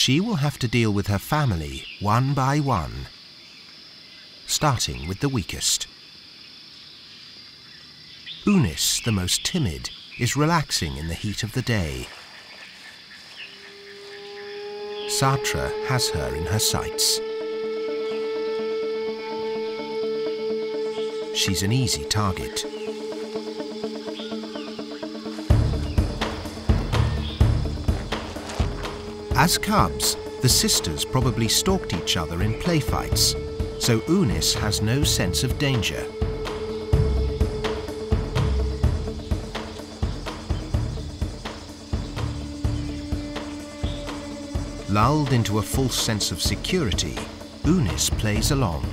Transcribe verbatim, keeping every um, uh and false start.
she will have to deal with her family one by one, starting with the weakest. Unis, the most timid, is relaxing in the heat of the day. Sartre has her in her sights. She's an easy target. As cubs, the sisters probably stalked each other in play fights, so Unis has no sense of danger. Lulled into a false sense of security, Unis plays along.